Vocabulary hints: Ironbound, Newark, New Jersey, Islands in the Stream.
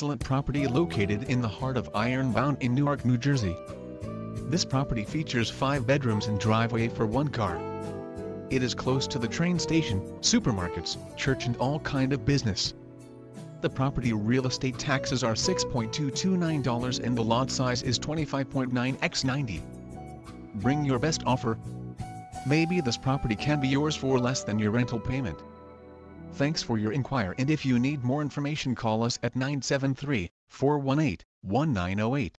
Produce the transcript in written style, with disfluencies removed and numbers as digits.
excellent property located in the heart of Ironbound in Newark, New Jersey. This property features 5 bedrooms and driveway for 1 car. It is close to the train station, supermarkets, church and all kind of business. The property real estate taxes are $6.229 and the lot size is 25.9×90. Bring your best offer. Maybe this property can be yours for less than your rental payment. Thanks for your inquiry, and if you need more information, call us at 973-418-1908.